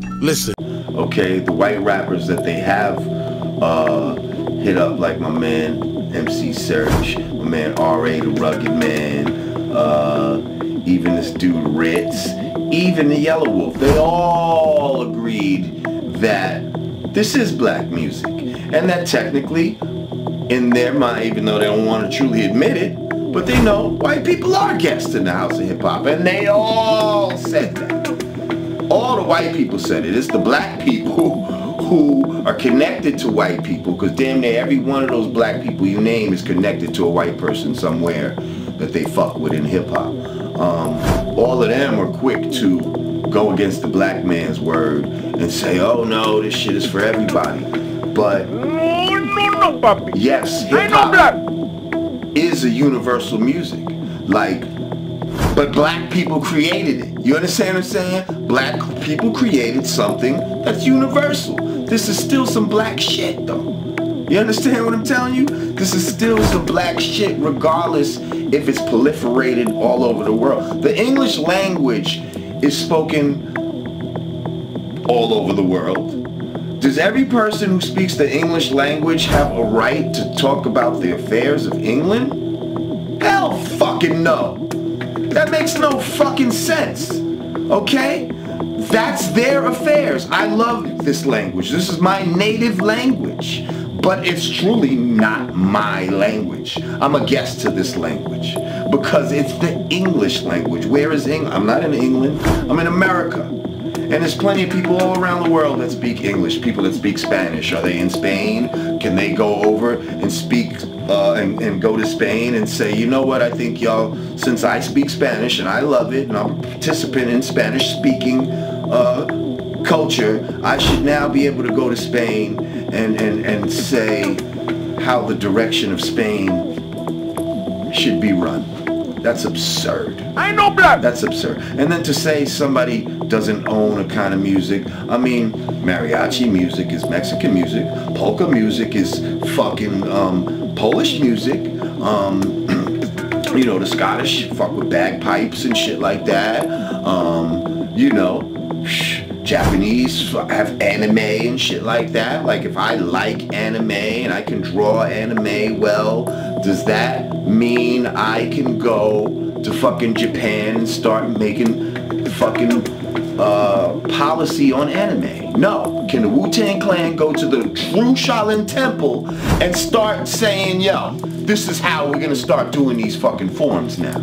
Listen. Okay, the white rappers that they have hit up, like my man MC Serch, my man R.A. the Rugged Man, even this dude Ritz, even the Yellow Wolf, they all agreed that this is black music. And that technically, in their mind, even though they don't want to truly admit it, but they know white people are guests in the house of hip hop. And they all said that. All the white people said it. It's the black people who are connected to white people, because damn near every one of those black people you name is connected to a white person somewhere that they fuck with in hip hop. All of them are quick to go against the black man's word and say, oh no, this shit is for everybody. But yes, hip hop is a universal music. Like, but black people created it. You understand what I'm saying? Black people created something that's universal. This is still some black shit though. You understand what I'm telling you? This is still some black shit regardless if it's proliferated all over the world. The English language is spoken all over the world. Does every person who speaks the English language have a right to talk about the affairs of England? Hell fucking no. That makes no fucking sense. Okay? That's their affairs. I love this language. This is my native language. But it's truly not my language. I'm a guest to this language because it's the English language. Where is England? I'm not in England. I'm in America. And there's plenty of people all around the world that speak English, people that speak Spanish. Are they in Spain? Can they go over and speak and go to Spain and say, you know what, I think y'all, since I speak Spanish and I love it and I'm a participant in Spanish speaking culture, I should now be able to go to Spain and say how the direction of Spain should be run. That's absurd. I know, blood. That's absurd. And then to say somebody doesn't own a kind of music, I mean, mariachi music is Mexican music, polka music is fucking Polish music, you know, the Scottish fuck with bagpipes and shit like that, you know, Japanese have anime and shit like that. Like, if I like anime and I can draw anime well, does that mean I can go to fucking Japan and start making fucking policy on anime? No. Can the Wu-Tang Clan go to the true Shaolin Temple and start saying, yo, this is how we're gonna start doing these fucking forms now.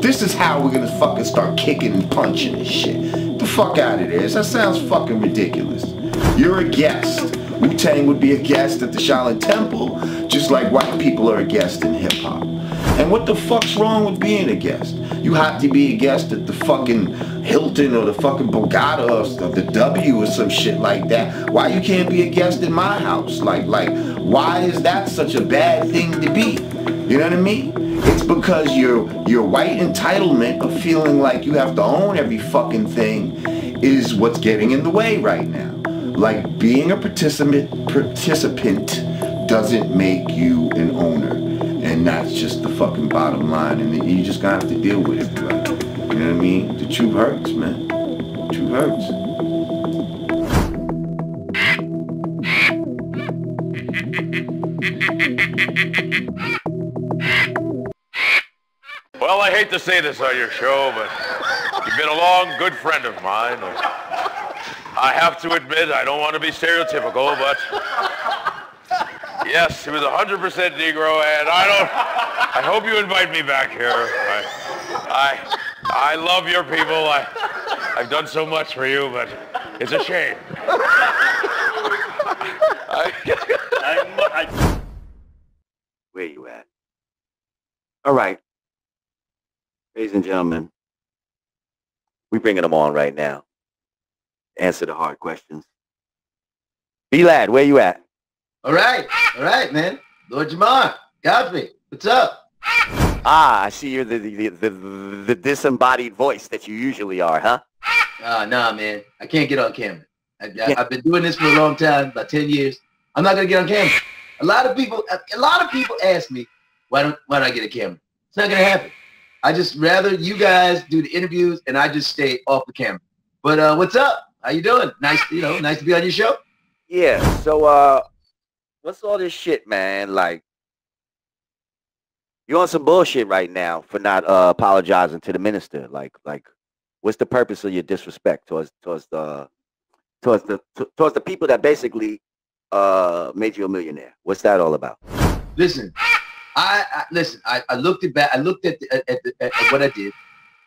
This is how we're gonna fucking start kicking and punching and shit. The fuck out of this. That sounds fucking ridiculous. You're a guest. Wu-Tang would be a guest at the Shaolin Temple, just like white people are a guest in hip-hop. And what the fuck's wrong with being a guest? You have to be a guest at the fucking Hilton or the fucking Bogata or the W or some shit like that. Why you can't be a guest in my house? Like, why is that such a bad thing to be? You know what I mean? It's because your white entitlement of feeling like you have to own every fucking thing is what's getting in the way right now. Like, being a participant doesn't make you an owner. And that's just the fucking bottom line. And you just gonna have to deal with it, right? You know what I mean? The truth hurts, man. The truth hurts. Well, I hate to say this on your show, but you've been a long, good friend of mine. I have to admit, I don't want to be stereotypical, but yes, he was 100% Negro, and I hope you invite me back here. I love your people. I've done so much for you, but it's a shame. Where you at? All right. Ladies and gentlemen, we're bringing them on right now. Answer the hard questions. B-Lad, where you at? All right, man. Lord Jamar, Godfrey, what's up? Ah, I see you're the disembodied voice that you usually are, huh? Nah, man. I can't get on camera. I've been doing this for a long time, about 10 years. I'm not gonna get on camera. A lot of people ask me, why don't I get a camera? It's not gonna happen. I just rather you guys do the interviews and I just stay off the camera. But what's up? How you doing? Nice, you know, nice to be on your show. Yeah. So, what's all this shit, man? Like, you're on some bullshit right now for not apologizing to the minister. Like, what's the purpose of your disrespect towards the people that basically made you a millionaire? What's that all about? Listen, I looked it back. I looked at what I did.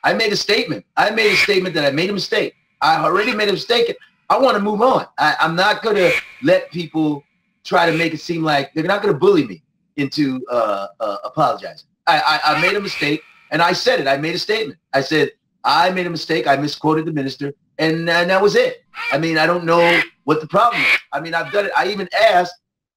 I made a statement. I made a statement that I made a mistake. I already made a mistake. I want to move on. I'm not going to let people try to make it seem like they're not going to bully me into apologizing. I made a mistake, and I said it. I made a statement. I said, I made a mistake. I misquoted the minister, and that was it. I mean, I don't know what the problem is. I mean, I've done it. I even asked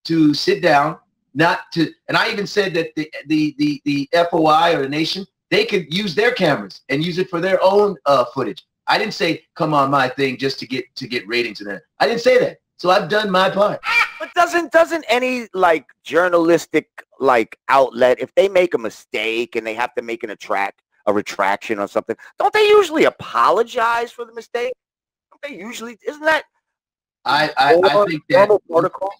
to sit down, not to, and I even said that the FOI or the nation, they could use their cameras and use it for their own footage. I didn't say, come on my thing just to get ratings and that. I didn't say that. So I've done my part. But doesn't any like journalistic like outlet, if they make a mistake and they have to make a retraction or something, don't they usually apologize for the mistake? Don't they usually, isn't that I think that protocol?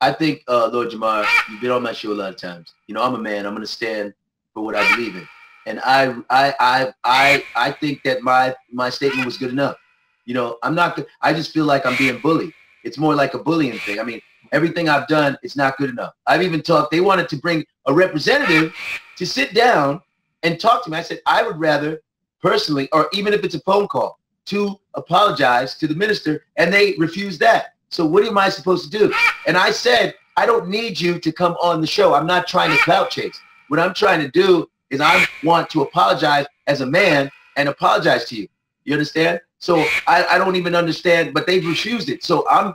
I think Lord Jamar, you've been on my show a lot of times. You know, I'm a man, I'm gonna stand for what I believe in. And I think that my statement was good enough. You know, I'm not, I just feel like I'm being bullied. It's more like a bullying thing. I mean, everything I've done is not good enough. I've even talked, they wanted to bring a representative to sit down and talk to me. I said, I would rather personally, or even if it's a phone call, to apologize to the minister, and they refused that. So what am I supposed to do? And I said, I don't need you to come on the show. I'm not trying to clout chase. What I'm trying to do is I want to apologize as a man and apologize to you. You understand? So I don't even understand, but they've refused it. So I'm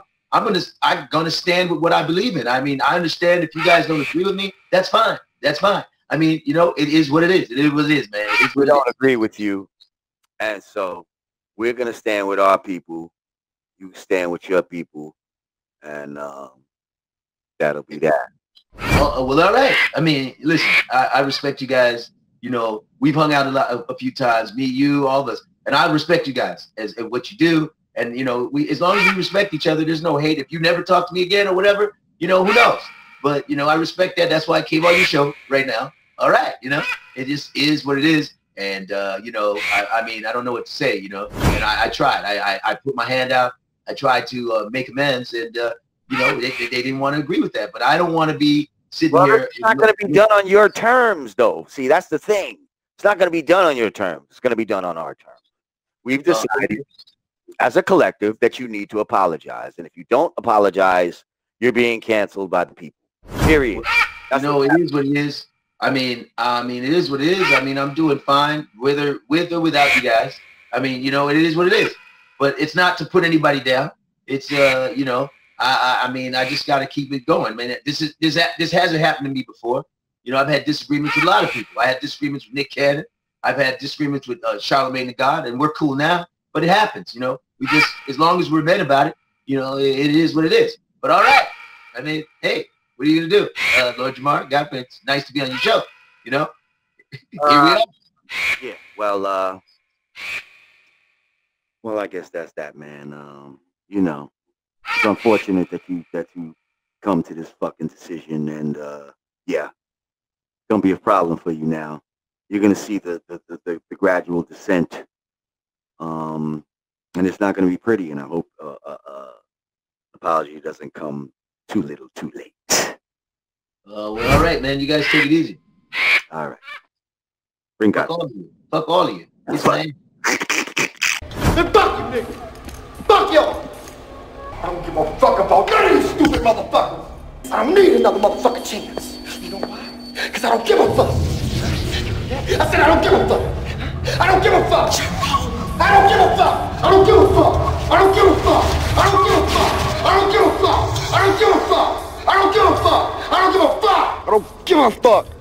gonna stand with what I believe in. I mean, I understand if you guys don't agree with me, that's fine. That's fine. I mean, you know, it is what it is. It is what it is, man. It is what we don't agree with you. And so we're gonna stand with our people. You stand with your people, and that'll be that. Well, all right. I mean, listen, I respect you guys. You know, we've hung out a few times, me, you, all of us. And I respect you guys as what you do. And, you know, as long as we respect each other, there's no hate. If you never talk to me again or whatever, you know, who knows? But, you know, I respect that. That's why I came on your show right now. All right. You know, it just is what it is. And, you know, I mean, I don't know what to say, you know. And I tried. I put my hand out. I tried to make amends. And, you know, they didn't want to agree with that. But I don't want to be sitting here. It's not going to be done on your terms, though. See, that's the thing. It's not going to be done on your terms. It's going to be done on our terms. We've decided as a collective that you need to apologize. And if you don't apologize, you're being canceled by the people. Period. That's no, it is what it is. I mean, it is what it is. I mean, I'm doing fine with or without you guys. I mean, you know, it is what it is. But it's not to put anybody down. It's, you know, I mean, I just got to keep it going, man. This hasn't happened to me before. You know, I've had disagreements with a lot of people. I had disagreements with Nick Cannon. I've had disagreements with Charlamagne Tha God, and we're cool now. But it happens, you know. We just, as long as we're mad about it, you know, it is what it is. But all right, I mean, hey, what are you gonna do, Lord Jamar? God, it's nice to be on your show. You know, here we are. Yeah. Well, well, I guess that's that, man. You know, it's unfortunate that you come to this fucking decision, and yeah, it's gonna be a problem for you now. You're gonna see the gradual descent, and it's not gonna be pretty. And I hope apology doesn't come too little, too late. Well, all right, man. You guys take it easy. All right. Bring God. Fuck all of you. It's fine. And fuck you, nigga. Fuck y'all. I don't give a fuck about none of you stupid motherfuckers. I don't need another motherfucking chance. You know why? Because I don't give a fuck. I said I don't give a fuck. I don't give a fuck. I don't give a fuck. I don't give a fuck. I don't give a fuck. I don't give a fuck. I don't give a fuck. I don't give a fuck. I don't give a fuck. I don't give a fuck. I don't give a fuck.